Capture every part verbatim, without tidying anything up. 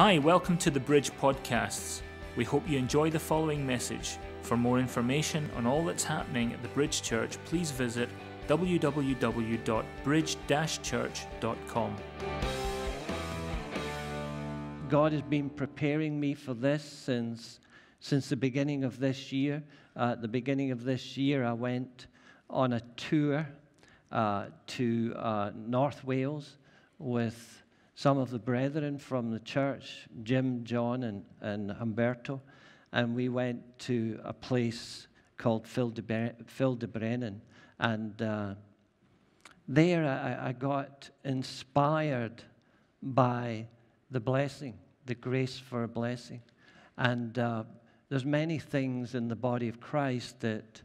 Hi, welcome to The Bridge Podcasts. We hope you enjoy the following message. For more information on all that's happening at The Bridge Church, please visit w w w dot bridge dash church dot com. God has been preparing me for this since since the beginning of this year. Uh, at the beginning of this year, I went on a tour uh, to uh, North Wales with some of the brethren from the church, Jim, John, and, and Humberto, and we went to a place called Phil de, Bre- Phil de Brennan, and uh, there I, I got inspired by the blessing, the grace for blessing, and uh, there's many things in the body of Christ that,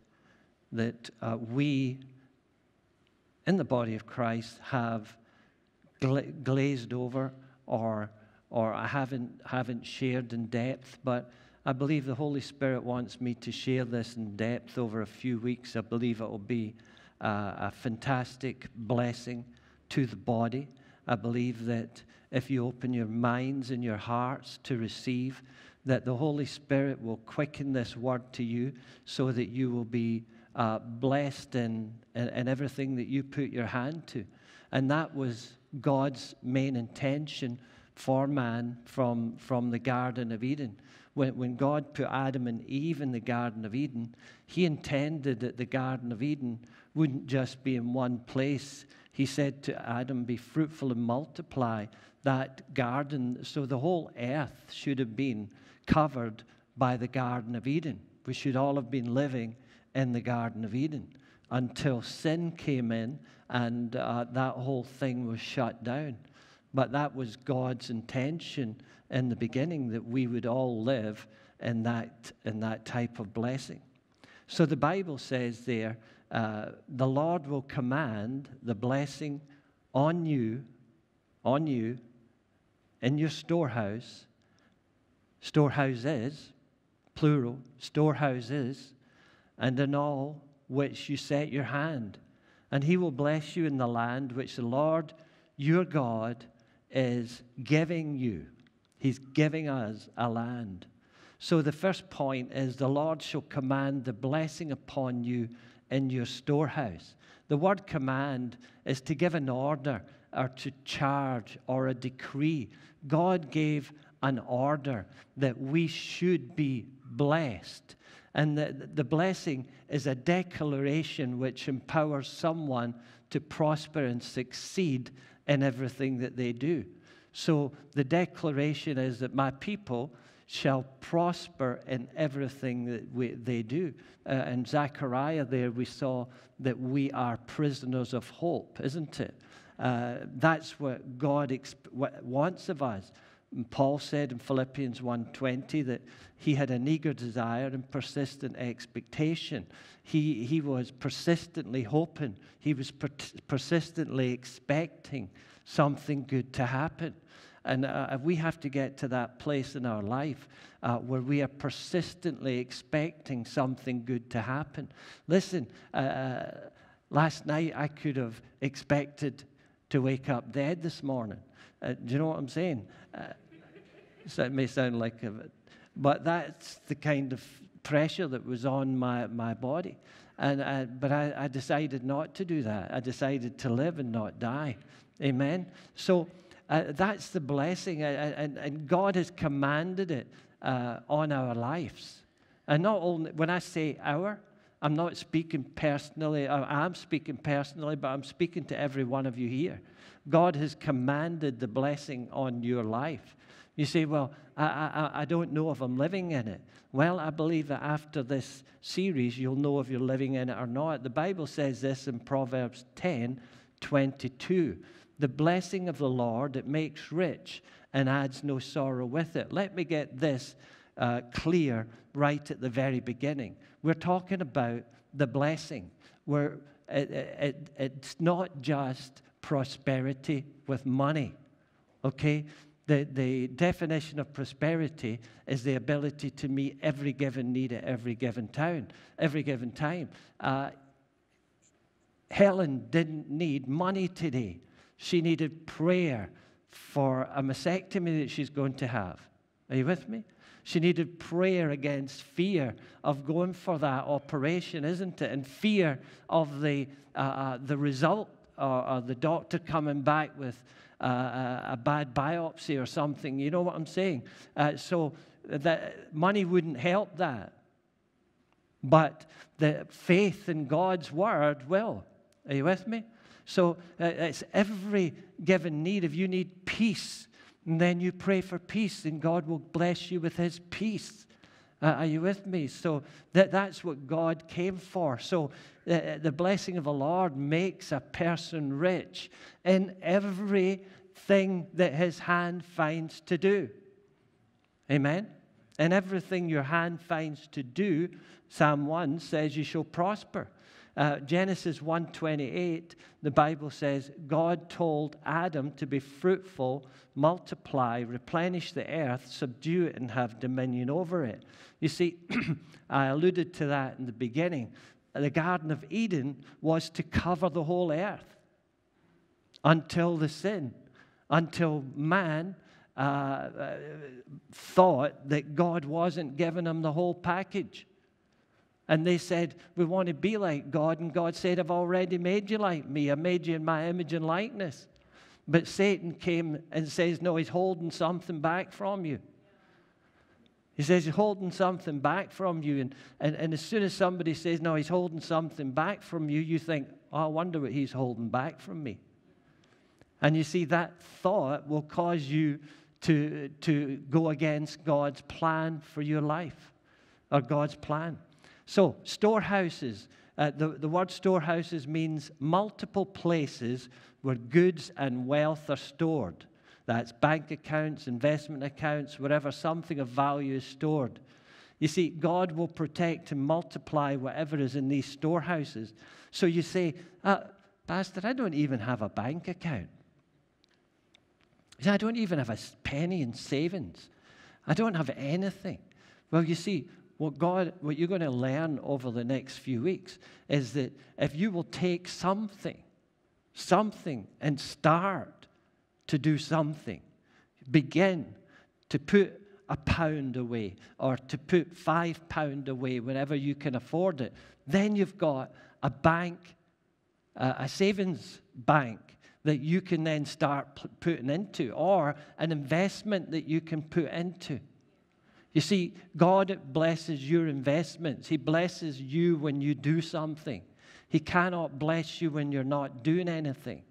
that uh, we, in the body of Christ, have glazed over, or or I haven't haven't shared in depth, but I believe the Holy Spirit wants me to share this in depth over a few weeks. I believe it will be uh, a fantastic blessing to the body. I believe that if you open your minds and your hearts to receive, that the Holy Spirit will quicken this word to you so that you will be uh, blessed in, in, in everything that you put your hand to. And that was God's main intention for man from, from the Garden of Eden. When, when God put Adam and Eve in the Garden of Eden, he intended that the Garden of Eden wouldn't just be in one place. He said to Adam, be fruitful and multiply that garden. So the whole earth should have been covered by the Garden of Eden. We should all have been living in the Garden of Eden, until sin came in and uh, that whole thing was shut down. But that was God's intention in the beginning, that we would all live in that, in that type of blessing. So the Bible says there, uh, the Lord will command the blessing on you, on you, in your storehouse, storehouses, plural, storehouses, and in all which you set your hand, and he will bless you in the land which the Lord your God is giving you. He's giving us a land. So the first point is, the Lord shall command the blessing upon you in your storehouse. The word command is to give an order, or to charge, or a decree. God gave an order that we should be blessed. And the, the blessing is a declaration which empowers someone to prosper and succeed in everything that they do. So the declaration is that my people shall prosper in everything that we, they do. Uh, in Zechariah there we saw that we are prisoners of hope, isn't it? Uh, that's what God exp- what wants of us. And Paul said in Philippians one twenty that he had an eager desire and persistent expectation. He, he was persistently hoping. He was per- persistently expecting something good to happen. And uh, we have to get to that place in our life uh, where we are persistently expecting something good to happen. Listen, uh, last night I could have expected to wake up dead this morning. Uh, do you know what I'm saying? Uh, so it may sound like a bit, but that's the kind of pressure that was on my, my body. And I, but I, I decided not to do that. I decided to live and not die. Amen? So uh, that's the blessing, and, and God has commanded it uh, on our lives. And not only, when I say our, I'm not speaking personally. I am speaking personally, but I'm speaking to every one of you here. God has commanded the blessing on your life. You say, well, I, I, I don't know if I'm living in it. Well, I believe that after this series, you'll know if you're living in it or not. The Bible says this in Proverbs ten twenty-two. The blessing of the Lord, it makes rich and adds no sorrow with it. Let me get this uh, clear right at the very beginning. We're talking about the blessing. We're, it, it, it's not just prosperity with money, okay? The, the definition of prosperity is the ability to meet every given need at every given time. Every given time. Uh, Helen didn't need money today. She needed prayer for a mastectomy that she's going to have. Are you with me? She needed prayer against fear of going for that operation, isn't it? And fear of the, uh, uh, the result or, or the doctor coming back with uh, a, a bad biopsy or something. You know what I'm saying? Uh, so that money wouldn't help that. But the faith in God's word will. Are you with me? So uh, it's every given need. If you need peace, and then you pray for peace, and God will bless you with his peace. Uh, are you with me? So that, that's what God came for. So uh, the blessing of the Lord makes a person rich in everything that his hand finds to do. Amen? In everything your hand finds to do, Psalm one says you shall prosper. Uh, Genesis one twenty-eight, the Bible says, God told Adam to be fruitful, multiply, replenish the earth, subdue it, and have dominion over it. You see, I alluded to that in the beginning. The Garden of Eden was to cover the whole earth until the sin, until man uh, thought that God wasn't giving him the whole package. And they said, we want to be like God. And God said, I've already made you like me. I made you in my image and likeness. But Satan came and says, no, he's holding something back from you. He says, he's holding something back from you. And, and, and as soon as somebody says, no, he's holding something back from you, you think, oh, I wonder what he's holding back from me. And you see, that thought will cause you to, to go against God's plan for your life, or God's plan. So, storehouses, uh, the, the word storehouses means multiple places where goods and wealth are stored. That's bank accounts, investment accounts, wherever something of value is stored. You see, God will protect and multiply whatever is in these storehouses. So you say, uh, Pastor, I don't even have a bank account. I don't even have a penny in savings. I don't have anything. Well, you see, What, God, what you're going to learn over the next few weeks is that if you will take something, something, and start to do something, begin to put a pound away or to put five pound away whenever you can afford it, then you've got a bank, uh, a savings bank that you can then start putting into, or an investment that you can put into. You see, God blesses your investments. He blesses you when you do something. He cannot bless you when you're not doing anything.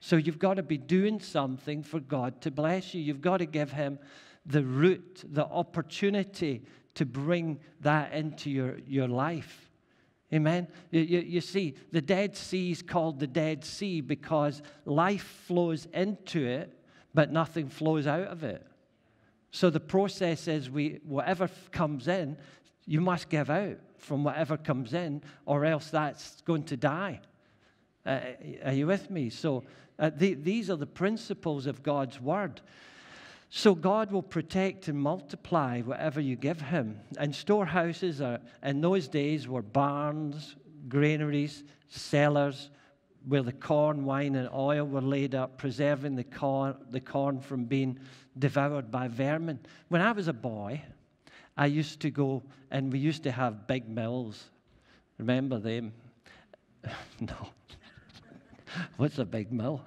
So you've got to be doing something for God to bless you. You've got to give him the route, the opportunity to bring that into your, your life. Amen? You, you, you see, the Dead Sea is called the Dead Sea because life flows into it, but nothing flows out of it. So the process is we, whatever comes in, you must give out from whatever comes in, or else that's going to die. Uh, are you with me? So uh, the, these are the principles of God's word. So God will protect and multiply whatever you give him. And storehouses are, in those days were barns, granaries, cellars, where the corn, wine, and oil were laid up, preserving the corn, the corn from being devoured by vermin. When I was a boy, I used to go, and we used to have big mills. Remember them? No. What's a big mill?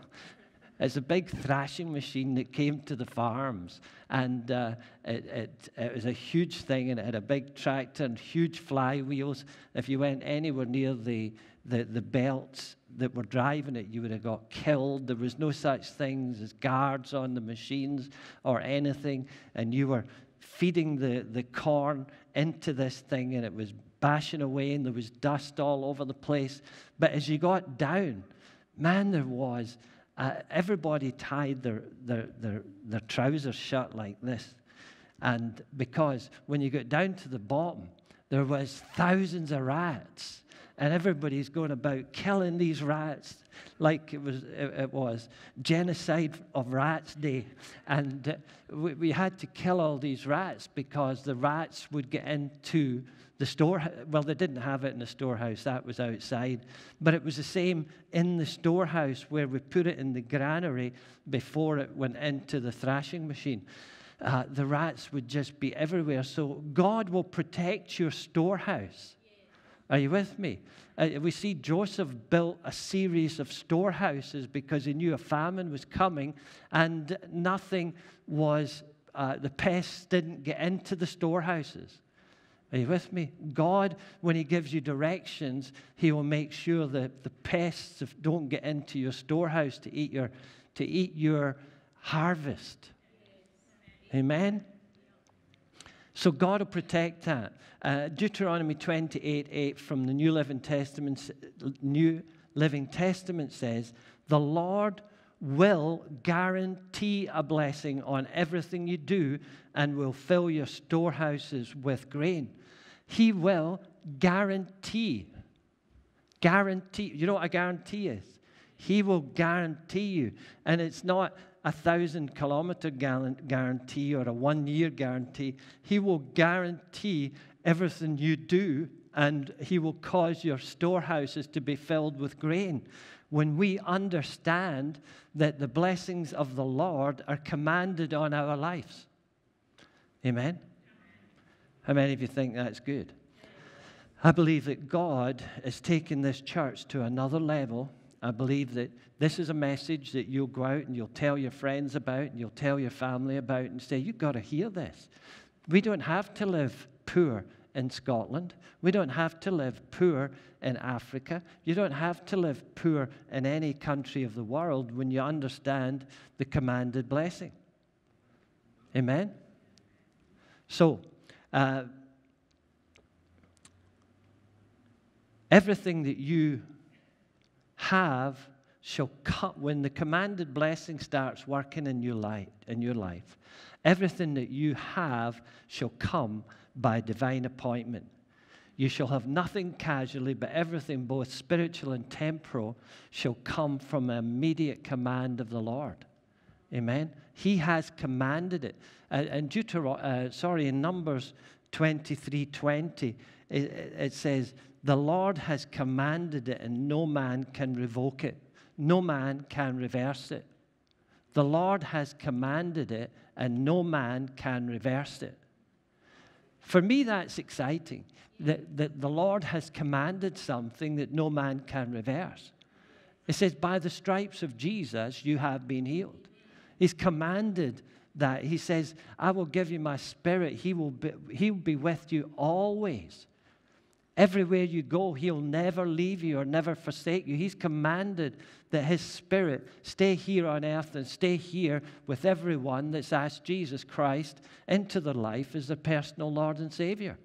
It's a big thrashing machine that came to the farms, and uh, it, it, it was a huge thing, and it had a big tractor and huge flywheels. If you went anywhere near the The, the belts that were driving it, you would have got killed. There was no such things as guards on the machines or anything. And you were feeding the, the corn into this thing, and it was bashing away, and there was dust all over the place. But as you got down, man, there was, uh, everybody tied their, their, their, their trousers shut like this. And because when you got down to the bottom, there was thousands of riots, and everybody's going about killing these riots like it was it, it was genocide of rats day, and uh, we, we had to kill all these rats because the rats would get into the store. Well, they didn't have it in the storehouse, that was outside, but it was the same in the storehouse where we put it in the granary before it went into the thrashing machine. Uh, the rats would just be everywhere. So God will protect your storehouse. Are you with me? Uh, we see Joseph built a series of storehouses because he knew a famine was coming, and nothing was, uh, the pests didn't get into the storehouses. Are you with me? God, when he gives you directions, he will make sure that the pests don't get into your storehouse to eat your, to eat your harvest. Amen? So God will protect that. Uh, Deuteronomy twenty-eight eight from the New Living Testament, New Living Testament says, "The Lord will guarantee a blessing on everything you do and will fill your storehouses with grain." He will guarantee. Guarantee. You know what a guarantee is? He will guarantee you. And it's not a thousand-kilometer guarantee or a one-year guarantee. He will guarantee everything you do, and he will cause your storehouses to be filled with grain. When we understand that the blessings of the Lord are commanded on our lives. Amen? How many of you think that's good? I believe that God is taking this church to another level. I believe that this is a message that you'll go out and you'll tell your friends about, and you'll tell your family about, and say, "You've got to hear this. We don't have to live poor in Scotland. We don't have to live poor in Africa. You don't have to live poor in any country of the world when you understand the commanded blessing." Amen? So, uh, everything that you have shall come when the commanded blessing starts working in your life. In your life, everything that you have shall come by divine appointment. You shall have nothing casually, but everything, both spiritual and temporal, shall come from an immediate command of the Lord. Amen. He has commanded it. And Deuteron- uh, sorry, in Numbers twenty-three twenty, it, it says, "The Lord has commanded it, and no man can revoke it. No man can reverse it." The Lord has commanded it, and no man can reverse it. For me, that's exciting, that, that the Lord has commanded something that no man can reverse. It says, by the stripes of Jesus, you have been healed. He's commanded that. He says, "I will give you my spirit. He will be, he'll be with you always." Everywhere you go, he'll never leave you or never forsake you. He's commanded that his spirit stay here on earth and stay here with everyone that's asked Jesus Christ into their life as their personal Lord and Savior.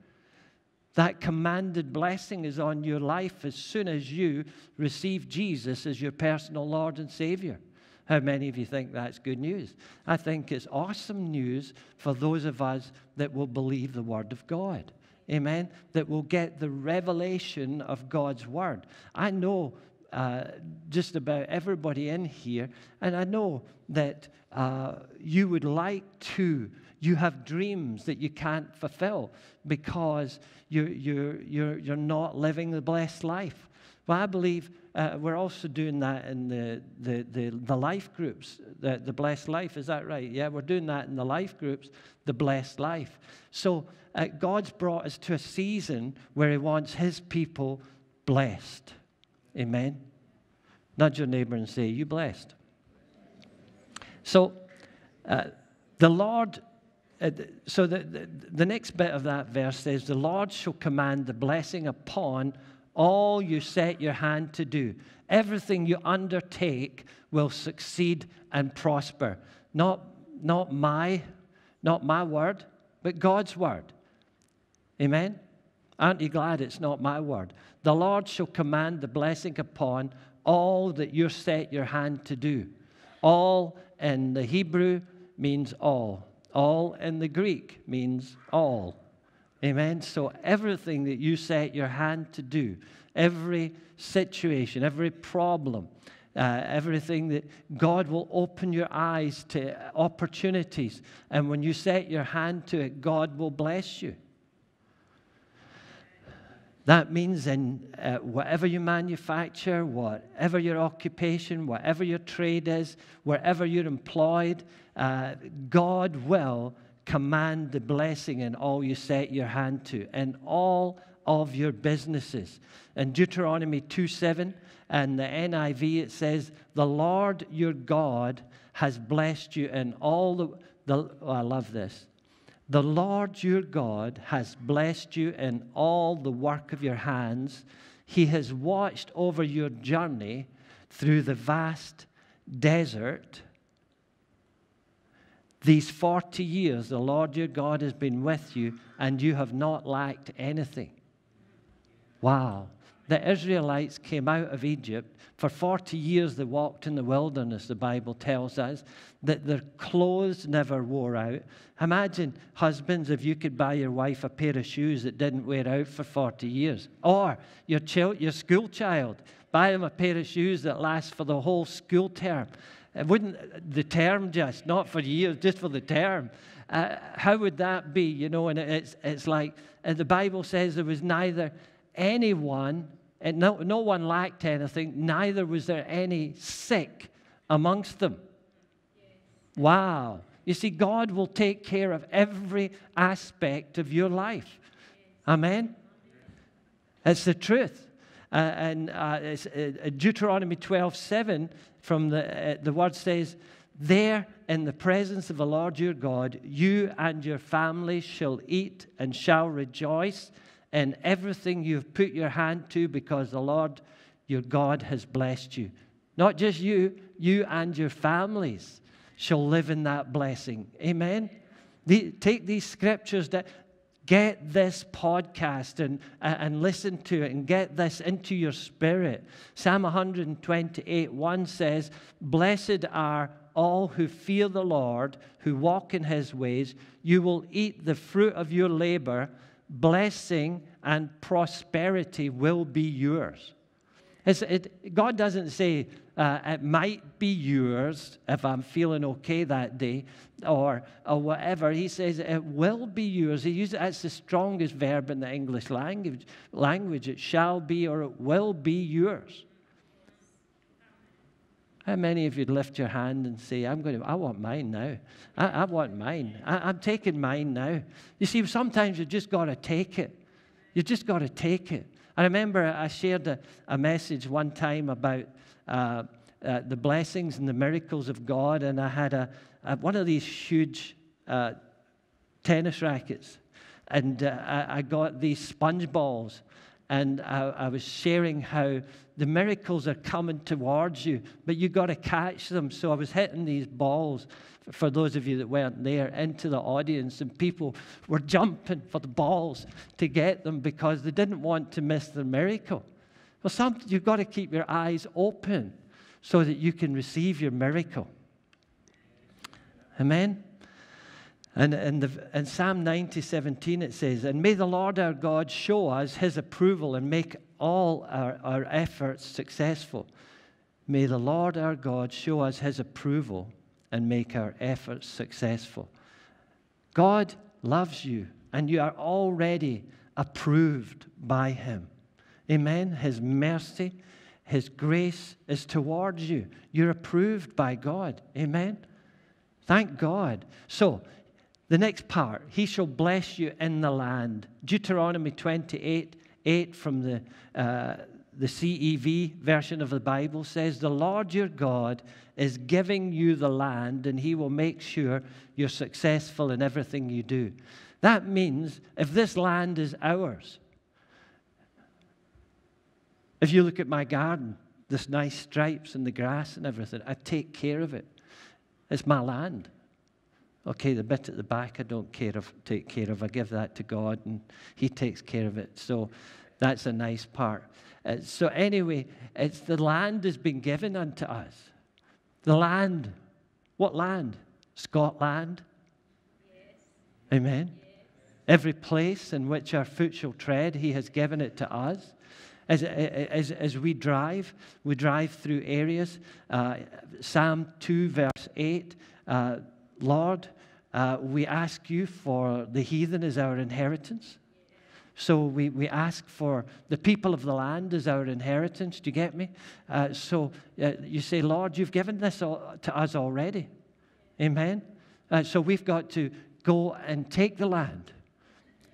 That commanded blessing is on your life as soon as you receive Jesus as your personal Lord and Savior. How many of you think that's good news? I think it's awesome news for those of us that will believe the Word of God. Amen, that will get the revelation of God's Word. I know uh, just about everybody in here, and I know that uh, you would like to, you have dreams that you can't fulfill because you're, you're, you're, you're not living the blessed life. Well, I believe uh, we're also doing that in the, the, the, the life groups, the, the blessed life. Is that right? Yeah, we're doing that in the life groups, the blessed life. So uh, God's brought us to a season where he wants his people blessed. Amen? Nudge your neighbor and say, "You blessed." So uh, the Lord... Uh, so the, the, the next bit of that verse says, "The Lord shall command the blessing upon all you set your hand to do." Everything you undertake will succeed and prosper. Not, not my, not my word, but God's word. Amen? Aren't you glad it's not my word? The Lord shall command the blessing upon all that you set your hand to do. All in the Hebrew means all. All in the Greek means all. Amen? So everything that you set your hand to do, every situation, every problem, Uh, everything that God will open your eyes to opportunities. And when you set your hand to it, God will bless you. That means in uh, whatever you manufacture, whatever your occupation, whatever your trade is, wherever you're employed, uh, God will command the blessing in all you set your hand to, in all of your businesses. In Deuteronomy two seven and the N I V, it says, "The Lord your God has blessed you in all the, the oh, I love this. The Lord your God has blessed you in all the work of your hands. He has watched over your journey through the vast desert. These forty years, the Lord your God has been with you, and you have not lacked anything." Wow. The Israelites came out of Egypt. For forty years they walked in the wilderness, the Bible tells us, that their clothes never wore out. Imagine, husbands, if you could buy your wife a pair of shoes that didn't wear out for forty years. Or your child, your school child, buy him a pair of shoes that last for the whole school term. It wouldn't, the term just, not for years, just for the term. Uh, how would that be, you know? And it's, it's like, and the Bible says there was neither... anyone, and no, no one lacked anything, neither was there any sick amongst them. Wow. You see, God will take care of every aspect of your life. Amen? That's the truth. Uh, and uh, it's, uh, Deuteronomy twelve seven, from the, uh, the word says, "There in the presence of the Lord your God, you and your family shall eat and shall rejoice in everything you've put your hand to, because the Lord your God has blessed you." Not just you, you and your families shall live in that blessing. Amen? The, take these scriptures, that get this podcast and, uh, and listen to it and get this into your spirit. Psalm one twenty-eight one says, "Blessed are all who fear the Lord, who walk in his ways. You will eat the fruit of your labor. Blessing and prosperity will be yours." It's, it, God doesn't say, uh, it might be yours if I'm feeling okay that day, or, or whatever. He says, it will be yours. He uses, that's the strongest verb in the English language, language. It shall be, or it will be yours. How many of you'd lift your hand and say, I'm going to, I want mine now. I, I want mine. I, I'm taking mine now. You see, sometimes you just got to take it. You just got to take it. I remember I shared a, a message one time about uh, uh, the blessings and the miracles of God, and I had a, a one of these huge uh, tennis rackets, and uh, I, I got these sponge balls. And I, I was sharing how the miracles are coming towards you, but you've got to catch them. So I was hitting these balls, for those of you that weren't there, into the audience, and people were jumping for the balls to get them because they didn't want to miss the miracle. Well, some, you've got to keep your eyes open so that you can receive your miracle. Amen? And in, the, in Psalm ninety seventeen it says, "And may the Lord our God show us his approval and make all our, our efforts successful." May the Lord our God show us his approval and make our efforts successful. God loves you, and you are already approved by him. Amen? His mercy, his grace is towards you. You're approved by God. Amen? Thank God. So, the next part, he shall bless you in the land. Deuteronomy twenty-eight eight from the, uh, the C E V version of the Bible says, "The Lord your God is giving you the land, and he will make sure you're successful in everything you do." That means if this land is ours, if you look at my garden, this nice stripes and the grass and everything, I take care of it. It's my land. Okay, the bit at the back I don't care of, take care of. I give that to God, and he takes care of it. So that's a nice part. Uh, so anyway, it's the land has been given unto us. The land. What land? Scotland? Yes. Amen? Yes. Every place in which our foot shall tread, He has given it to us. As, as, as we drive, we drive through areas. Uh, Psalm two, verse eight, uh, Lord, uh, we ask you for the heathen as our inheritance. So we, we ask for the people of the land as our inheritance. Do you get me? Uh, so uh, you say, Lord, you've given this all to us already. Amen? Uh, so we've got to go and take the land.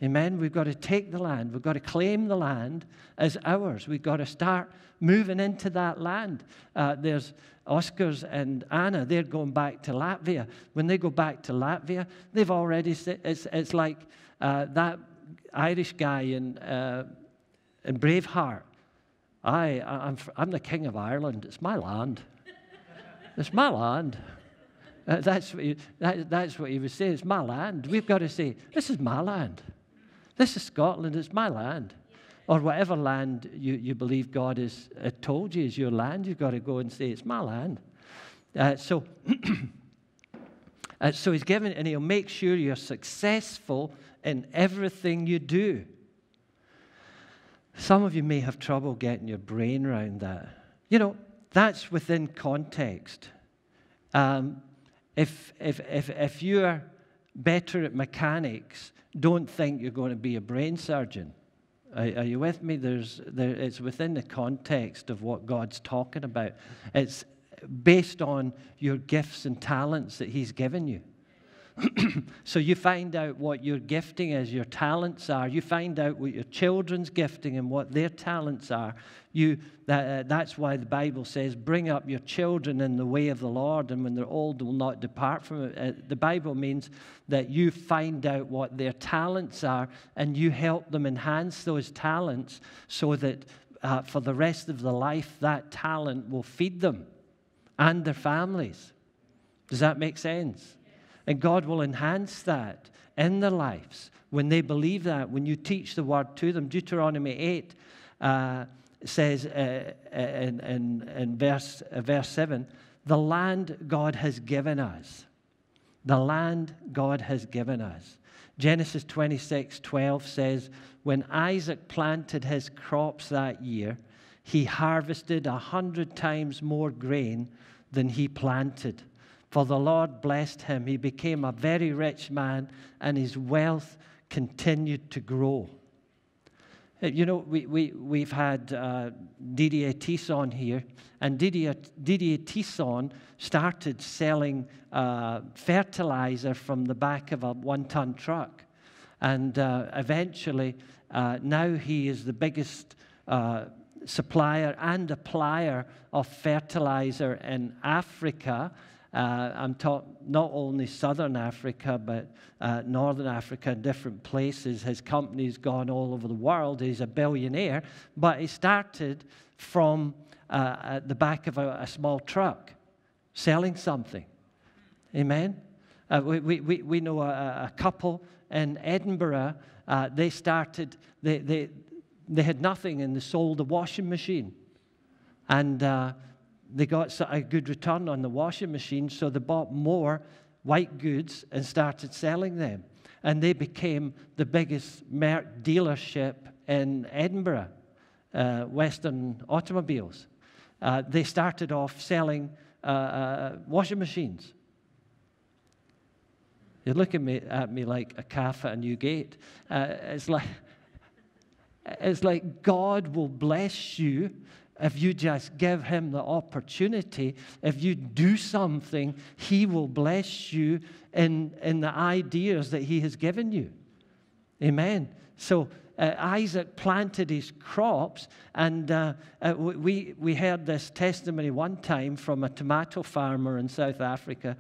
Amen? We've got to take the land. We've got to claim the land as ours. We've got to start moving into that land. Uh, there's Oscars and Anna. They're going back to Latvia. When they go back to Latvia, they've already said, it's, it's like uh, that Irish guy in, uh, in Braveheart. I, I'm, I'm the king of Ireland. It's my land. It's my land. Uh, that's, what he, that, that's what he was saying. It's my land. We've got to say, this is my land. This is Scotland. It's my land. Or whatever land you, you believe God has uh, told you is your land, you've got to go and say, it's my land. Uh, so, uh, so he's given, and he'll make sure you're successful in everything you do. Some of you may have trouble getting your brain around that. You know, that's within context. Um, If, if, if, if you're better at mechanics, don't think you're going to be a brain surgeon. Are, are you with me? There's, there, it's within the context of what God's talking about. It's based on your gifts and talents that He's given you. So you find out what your gifting is, your talents are. You find out what your children's gifting and what their talents are. You, that, uh, that's why the Bible says, bring up your children in the way of the Lord, and when they're old, will not depart from it. Uh, the Bible means that you find out what their talents are, and you help them enhance those talents so that uh, for the rest of the life, that talent will feed them and their families. Does that make sense? And God will enhance that in their lives when they believe that, when you teach the word to them. Deuteronomy eight uh, says uh, in, in, in verse, uh, verse seven, the land God has given us. The land God has given us. Genesis twenty-six, twelve says, when Isaac planted his crops that year, he harvested a hundred times more grain than he planted. For the Lord blessed him. He became a very rich man, and his wealth continued to grow. You know, we, we, we've had uh, Didier Tisson here, and Didier, Didier Tisson started selling uh, fertilizer from the back of a one-ton truck. And uh, eventually, uh, now he is the biggest uh, supplier and applier of fertilizer in Africa. Uh, I'm talking not only southern Africa, but uh, northern Africa, different places. His company's gone all over the world. He's a billionaire. But he started from uh, at the back of a, a small truck selling something. Amen? Uh, we, we, we know a, a couple in Edinburgh. Uh, they started, they, they, they had nothing, and they sold a washing machine. And Uh, They got a good return on the washing machine, so they bought more white goods and started selling them. And they became the biggest Merc dealership in Edinburgh, uh, Western Automobiles. Uh, they started off selling uh, uh, washing machines. You're looking at me like a calf at a new gate. Uh, it's like, it's like God will bless you if you just give Him the opportunity. If you do something, He will bless you in, in the ideas that He has given you. Amen. So uh, Isaac planted his crops, and uh, uh, we, we heard this testimony one time from a tomato farmer in South Africa.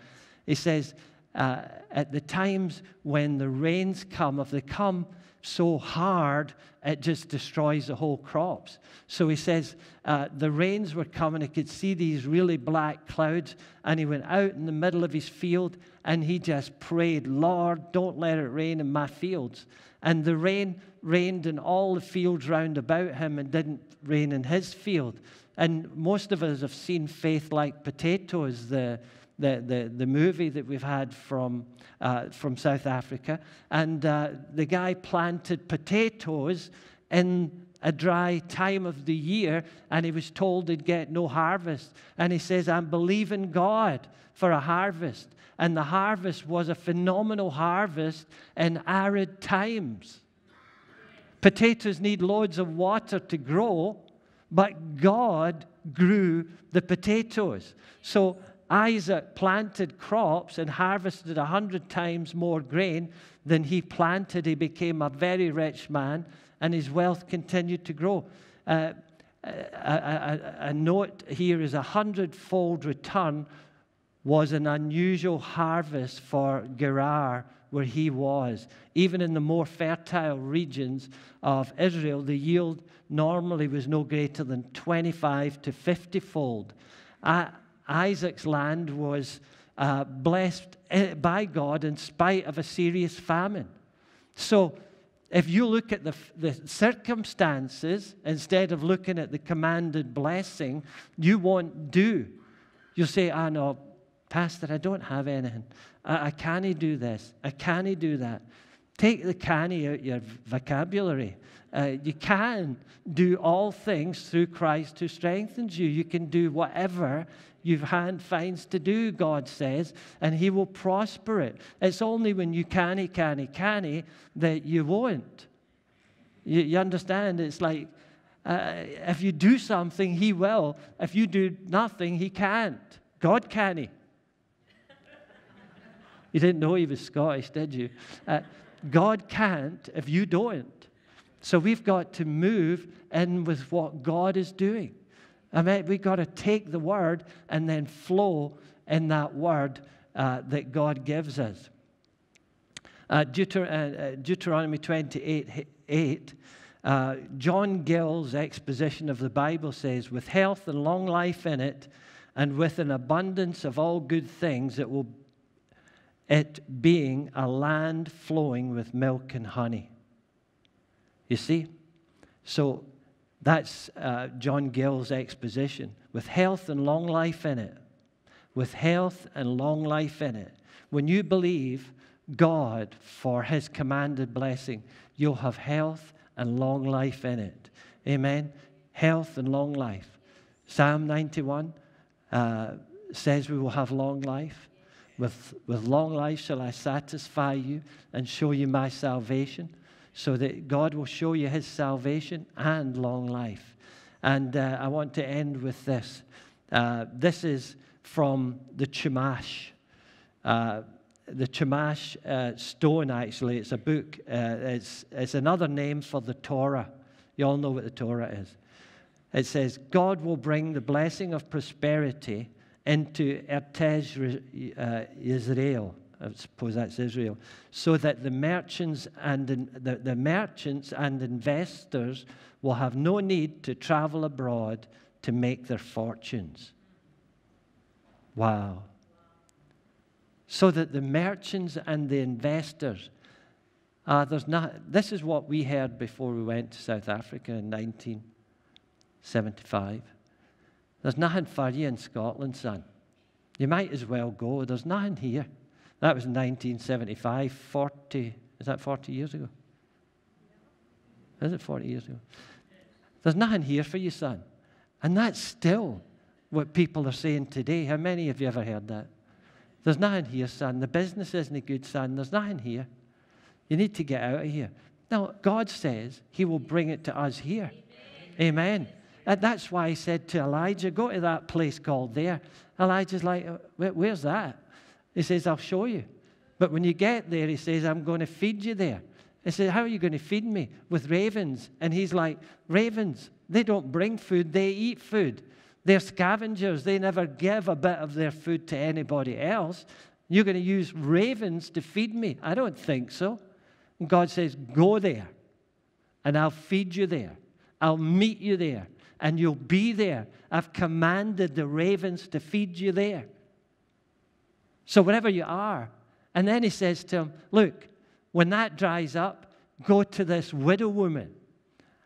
He says, uh, at the times when the rains come, if they come so hard, it just destroys the whole crops. So he says, uh, the rains were coming, he could see these really black clouds, and he went out in the middle of his field, and he just prayed, Lord, don't let it rain in my fields. And the rain rained in all the fields round about him and didn't rain in his field. And most of us have seen faith like potatoes, the the, the, the movie that we've had from, uh, from South Africa. And uh, the guy planted potatoes in a dry time of the year, and he was told he'd get no harvest. And he says, I'm believing God for a harvest. And the harvest was a phenomenal harvest in arid times. Potatoes need loads of water to grow, but God grew the potatoes. So Isaac planted crops and harvested a hundred times more grain than he planted. He became a very rich man, and his wealth continued to grow. Uh, a, a, a note here is a hundredfold return was an unusual harvest for Gerar, where he was. Even in the more fertile regions of Israel, the yield normally was no greater than twenty-five to fifty-fold. Uh, Isaac's land was uh, blessed by God in spite of a serious famine. So if you look at the, the circumstances, instead of looking at the commanded blessing, you won't do. You'll say, ah, no, Pastor, I don't have anything. I, I can't do this. I can't do that. Take the canny out your vocabulary. Uh, you can do all things through Christ who strengthens you. You can do whatever your hand finds to do, God says, and he will prosper it. It's only when you canny, canny, canny that you won't. You, you understand? It's like uh, if you do something, he will. If you do nothing, he can't. God canny. You didn't know he was Scottish, did you? Uh, God can't if you don't. So we've got to move in with what God is doing. I mean, we've got to take the word and then flow in that word uh, that God gives us. Uh, Deuter uh, Deuteronomy twenty-eight, eight, uh, John Gill's exposition of the Bible says, with health and long life in it, and with an abundance of all good things, it will be it being a land flowing with milk and honey. You see? So that's uh, John Gill's exposition. With health and long life in it. With health and long life in it. When you believe God for his commanded blessing, you'll have health and long life in it. Amen? Health and long life. Psalm ninety-one uh, says we will have long life. With, with long life shall I satisfy you and show you my salvation, so that God will show you his salvation and long life. And uh, I want to end with this. Uh, this is from the Chumash. Uh, the Chumash uh, stone, actually, it's a book. Uh, it's, it's another name for the Torah. You all know what the Torah is. It says, God will bring the blessing of prosperity into Ertez uh, Israel, I suppose that's Israel, so that the merchants and in, the, the merchants and investors will have no need to travel abroad to make their fortunes. Wow. So that the merchants and the investors, uh, there's not. This is what we heard before we went to South Africa in nineteen seventy-five. There's nothing for you in Scotland, son. You might as well go. There's nothing here. That was nineteen seventy-five, forty, is that forty years ago? Is it forty years ago? There's nothing here for you, son. And that's still what people are saying today. How many of you ever heard that? There's nothing here, son. The business isn't good, son. There's nothing here. You need to get out of here. Now, God says he will bring it to us here. Amen. Amen. And that's why he said to Elijah, go to that place called there. Elijah's like, where's that? He says, I'll show you. But when you get there, he says, I'm going to feed you there. He says, how are you going to feed me? With ravens. And he's like, ravens, they don't bring food, they eat food. They're scavengers. They never give a bit of their food to anybody else. You're going to use ravens to feed me? I don't think so. And God says, go there, and I'll feed you there. I'll meet you there. And you'll be there. I've commanded the ravens to feed you there. So wherever you are. And then he says to him, look, when that dries up, go to this widow woman.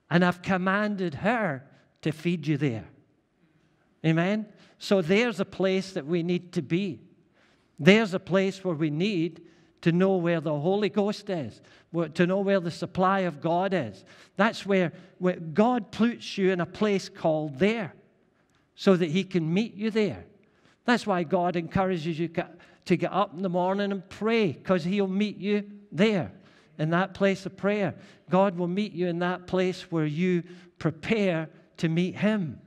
And I've commanded her to feed you there. Amen? So there's a place that we need to be. There's a place where we need to know where the Holy Ghost is, to know where the supply of God is. That's where, where God puts you in a place called there, so that He can meet you there. That's why God encourages you to get up in the morning and pray, because He'll meet you there, in that place of prayer. God will meet you in that place where you prepare to meet Him.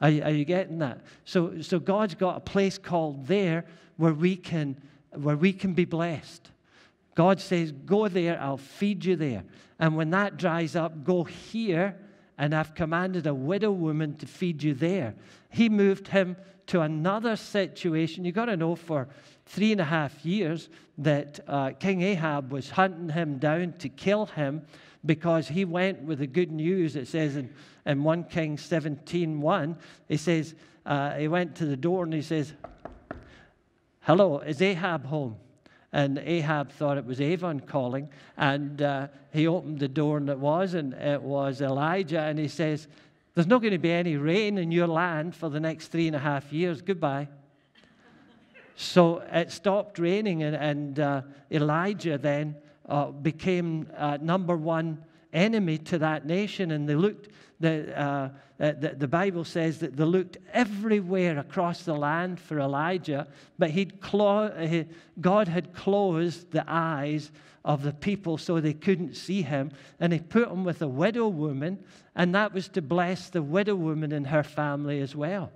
Are, are you getting that? So, so God's got a place called there where we can where we can be blessed. God says, go there, I'll feed you there. And when that dries up, go here, and I've commanded a widow woman to feed you there. He moved him to another situation. You've got to know for three and a half years that uh, King Ahab was hunting him down to kill him because he went with the good news. It says in, in First Kings seventeen one, it says, uh, he went to the door and he says, hello, is Ahab home? And Ahab thought it was Avon calling, and uh, he opened the door, and it was, and it was Elijah, and he says, there's not going to be any rain in your land for the next three and a half years. Goodbye. So it stopped raining, and, and uh, Elijah then uh, became uh, number one enemy to that nation, and they looked, the, uh, the, the Bible says that they looked everywhere across the land for Elijah, but he'd clo- God had closed the eyes of the people so they couldn't see him, and he put him with a widow woman, and that was to bless the widow woman and her family as well.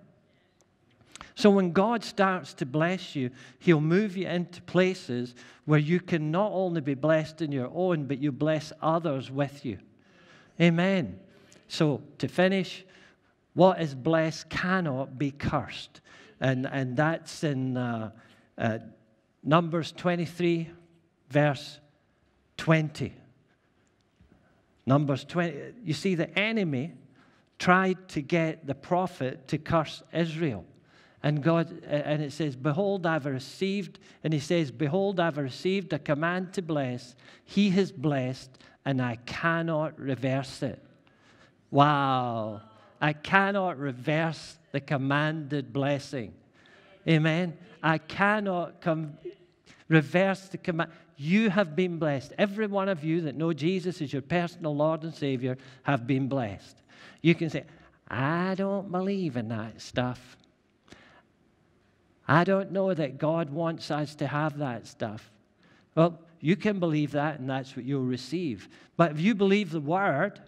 So when God starts to bless you, He'll move you into places where you can not only be blessed in your own, but you bless others with you. Amen. So to finish, what is blessed cannot be cursed. And, and that's in uh, uh, Numbers twenty-three, verse twenty. Numbers twenty. You see, the enemy tried to get the prophet to curse Israel. And God, and it says, behold, I've received, and he says, behold, I've received a command to bless. He has blessed, and I cannot reverse it. Wow. I cannot reverse the commanded blessing. Amen. I cannot com- reverse the command. You have been blessed. Every one of you that know Jesus as your personal Lord and Savior have been blessed. You can say, I don't believe in that stuff. I don't know that God wants us to have that stuff. Well, you can believe that, and that's what you'll receive. But if you believe the Word,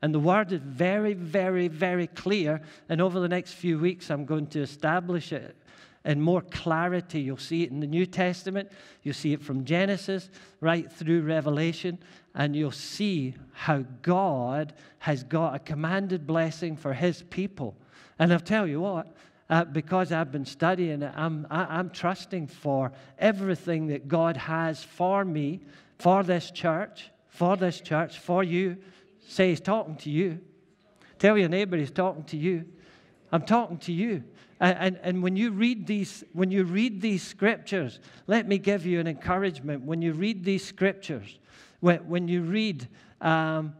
and the Word is very, very, very clear, and over the next few weeks I'm going to establish it in more clarity. You'll see it in the New Testament. You'll see it from Genesis right through Revelation, and you'll see how God has got a commanded blessing for His people. And I'll tell you what, Uh, because I've been studying it, I'm, I, I'm trusting for everything that God has for me, for this church, for this church, for you. Say, He's talking to you. Tell your neighbor He's talking to you. I'm talking to you. And, and, and when you read these, when you read these scriptures, let me give you an encouragement. When you read these scriptures, when, when you read, um,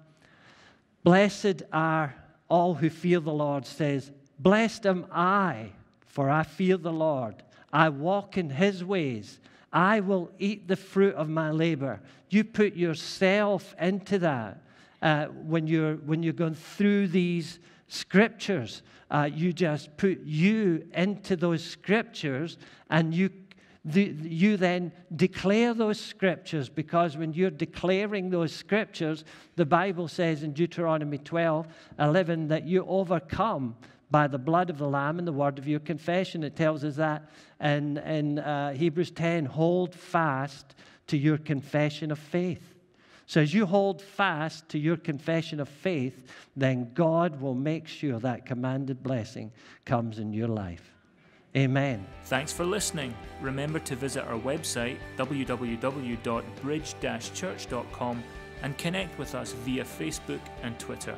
blessed are all who fear the Lord, says, blessed am I, for I fear the Lord. I walk in His ways. I will eat the fruit of my labor. You put yourself into that uh, when you're when you're going through these scriptures. Uh, you just put you into those scriptures, and you the, you then declare those scriptures, because when you're declaring those scriptures, the Bible says in Deuteronomy twelve eleven that you overcome by the blood of the Lamb and the word of your confession. It tells us that in, in uh, Hebrews ten, hold fast to your confession of faith. So as you hold fast to your confession of faith, then God will make sure that commanded blessing comes in your life. Amen. Thanks for listening. Remember to visit our website, w w w dot bridge dash church dot com, and connect with us via Facebook and Twitter.